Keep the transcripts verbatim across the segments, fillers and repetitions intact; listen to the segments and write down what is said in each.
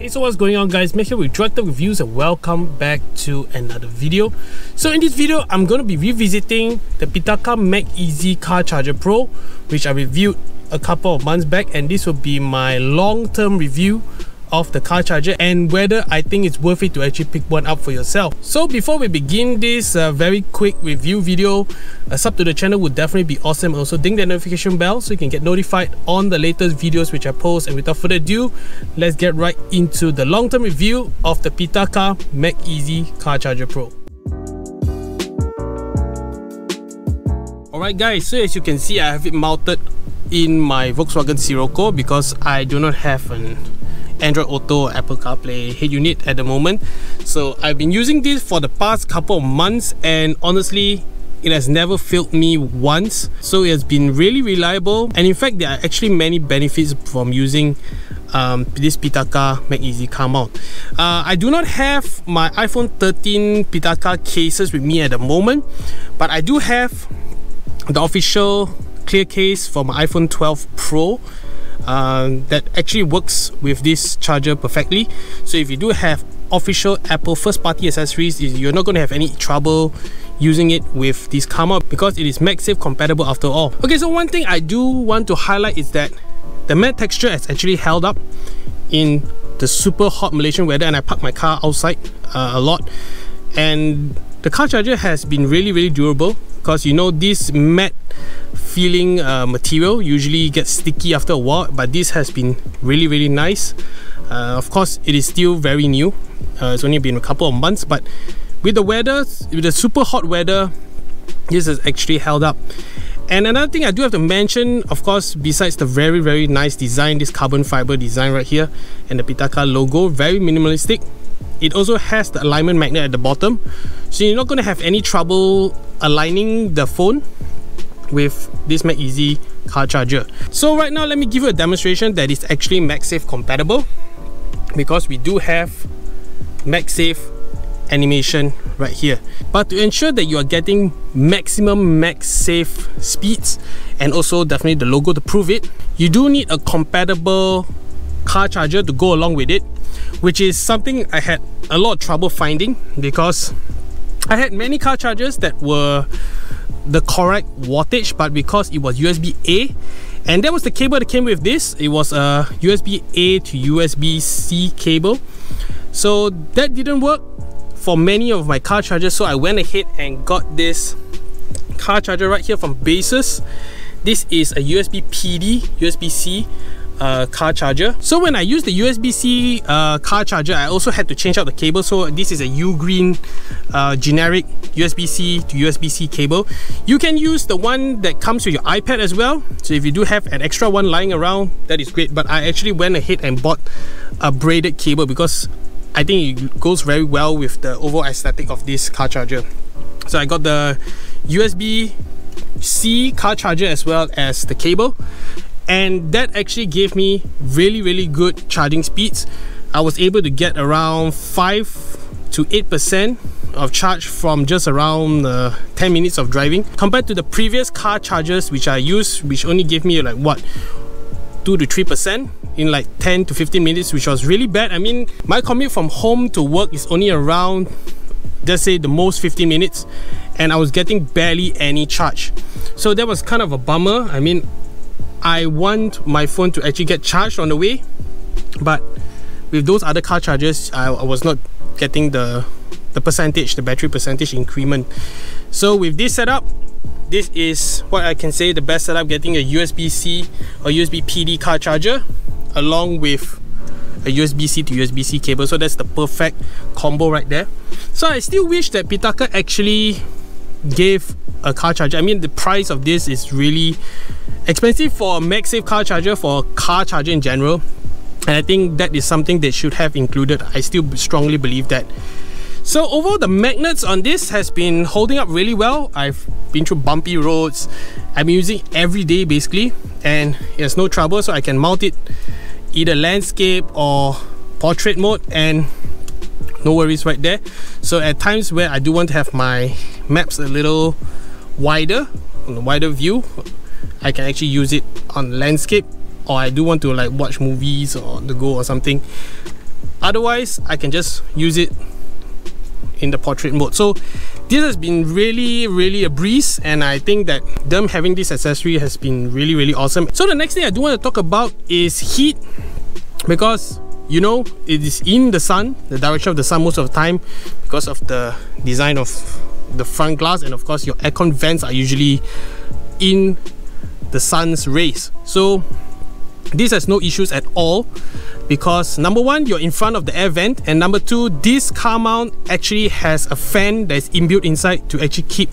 Hey, so what's going on, guys? Make sure we drag the reviews and welcome back to another video. So in this video, I'm going to be revisiting the Pitaka MagEz Car Charger Pro, which I reviewed a couple of months back, and this will be my long-term review of the car charger and whether I think it's worth it to actually pick one up for yourself. So before we begin this uh, very quick review video, a sub to the channel would definitely be awesome. Also ding that notification bell so you can get notified on the latest videos which I post. And without further ado, let's get right into the long-term review of the Pitaka MagEz Car Charger Pro. Alright guys, so as you can see, I have it mounted in my Volkswagen Sirocco because I do not have an Android Auto, Apple CarPlay head unit at the moment. So I've been using this for the past couple of months, and honestly it has never failed me once. So it has been really reliable, and in fact there are actually many benefits from using um, this Pitaka MagEz car mount. Uh, I do not have my iPhone thirteen Pitaka cases with me at the moment, but I do have the official clear case for my iPhone twelve Pro. Um, that actually works with this charger perfectly. So if you do have official Apple first party accessories, you're not going to have any trouble using it with this car mount because it is MagSafe compatible after all. Okay, so one thing I do want to highlight is that the matte texture has actually held up in the super hot Malaysian weather, and I parked my car outside uh, a lot, and the car charger has been really really durable because, you know, this matte feeling uh, material usually gets sticky after a while, but this has been really really nice. Uh, of course it is still very new, uh, it's only been a couple of months, but with the weather, with the super hot weather, this has actually held up. And another thing I do have to mention, of course, besides the very very nice design, this carbon fiber design right here and the Pitaka logo, very minimalistic, it also has the alignment magnet at the bottom, so you're not going to have any trouble aligning the phone with this MagEz car charger. So right now let me give you a demonstration that is actually MagSafe compatible, because we do have MagSafe animation right here. But to ensure that you are getting maximum MagSafe speeds, and also definitely the logo to prove it, you do need a compatible car charger to go along with it, which is something I had a lot of trouble finding because I had many car chargers that were the correct wattage, but because it was U S B A, and that was the cable that came with this, it was a U S B A to U S B C cable, so that didn't work for many of my car chargers. So I went ahead and got this car charger right here from Baseus. This is a U S B P D, U S B C Uh, car charger. So when I used the U S B C uh, car charger, I also had to change out the cable. So this is a Ugreen uh, generic U S B C to U S B C cable. You can use the one that comes with your iPad as well, so if you do have an extra one lying around, that is great. But I actually went ahead and bought a braided cable because I think it goes very well with the overall aesthetic of this car charger. So I got the U S B C car charger as well as the cable, and that actually gave me really really good charging speeds. I was able to get around five to eight percent of charge from just around uh, ten minutes of driving, compared to the previous car chargers which I used, which only gave me like what, two to three percent in like ten to fifteen minutes, which was really bad. I mean, my commute from home to work is only around, let's say, the most fifteen minutes, and I was getting barely any charge. So that was kind of a bummer. I mean, I want my phone to actually get charged on the way, but with those other car chargers, I, I was not getting the, the percentage, the battery percentage increment. So with this setup, this is what I can say the best setup, getting a U S B C or U S B P D car charger along with a U S B C to U S B C cable. So that's the perfect combo right there. So I still wish that Pitaka actually gave a car charger. I mean, the price of this is really expensive for a MagSafe car charger, for a car charger in general, and I think that is something they should have included. I still strongly believe that. So overall, the magnets on this has been holding up really well. I've been through bumpy roads, I've been using every day basically, and there's no trouble. So I can mount it either landscape or portrait mode, and no worries right there. So at times where I do want to have my maps a little wider, on a wider view, I can actually use it on landscape, or I do want to like watch movies or the go or something, Otherwise, I can just use it in the portrait mode. So this has been really really a breeze, and I think that them having this accessory has been really really awesome. So the next thing I do want to talk about is heat, because you know it is in the sun, the direction of the sun most of the time, because of the design of the front glass, and of course your aircon vents are usually in the sun's rays. So this has no issues at all, because number one, you're in front of the air vent, and number two, this car mount actually has a fan that's inbuilt inside to actually keep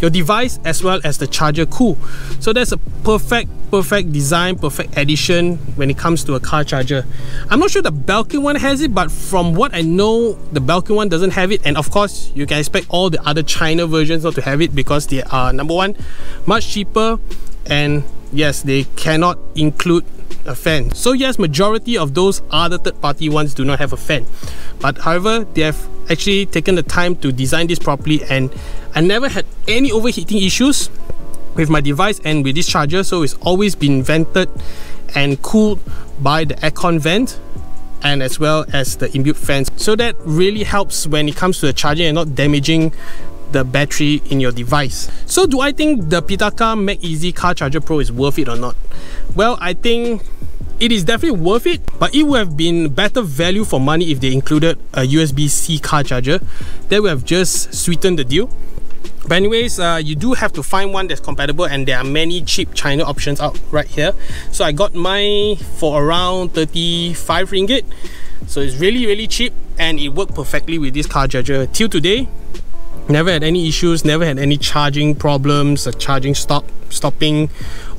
your device as well as the charger cool. So that's a perfect perfect design, perfect addition when it comes to a car charger. I'm not sure the Belkin one has it, but from what I know, the Belkin one doesn't have it, and of course you can expect all the other China versions not to have it, because they are, number one, much cheaper, and yes, they cannot include a fan. So yes, majority of those other third-party ones do not have a fan, but however, they have actually taken the time to design this properly, and I never had any overheating issues with my device and with this charger. So it's always been vented and cooled by the aircon vent and as well as the inbuilt fans. So that really helps when it comes to the charging and not damaging the battery in your device. So do I think the Pitaka MagEz Car Charger Pro is worth it or not? Well, I think it is definitely worth it, but it would have been better value for money if they included a U S B C car charger. That would have just sweetened the deal. But anyways, uh, you do have to find one that's compatible, and there are many cheap China options out right here. So I got mine for around thirty-five ringgit. So it's really really cheap, and it worked perfectly with this car charger till today. Never had any issues, never had any charging problems, a charging stop, stopping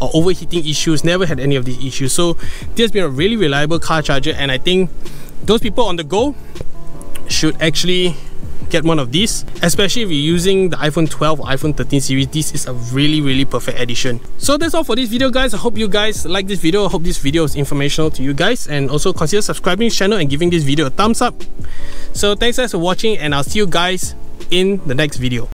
or overheating issues, never had any of these issues. So this has been a really reliable car charger, and I think those people on the go should actually get one of these, especially if you're using the iPhone twelve or iPhone thirteen series. This is a really really perfect addition. So that's all for this video, guys. I hope you guys like this video. I hope this video is informational to you guys, and also consider subscribing to the channel and giving this video a thumbs up. So thanks guys for watching, and I'll see you guys in the next video.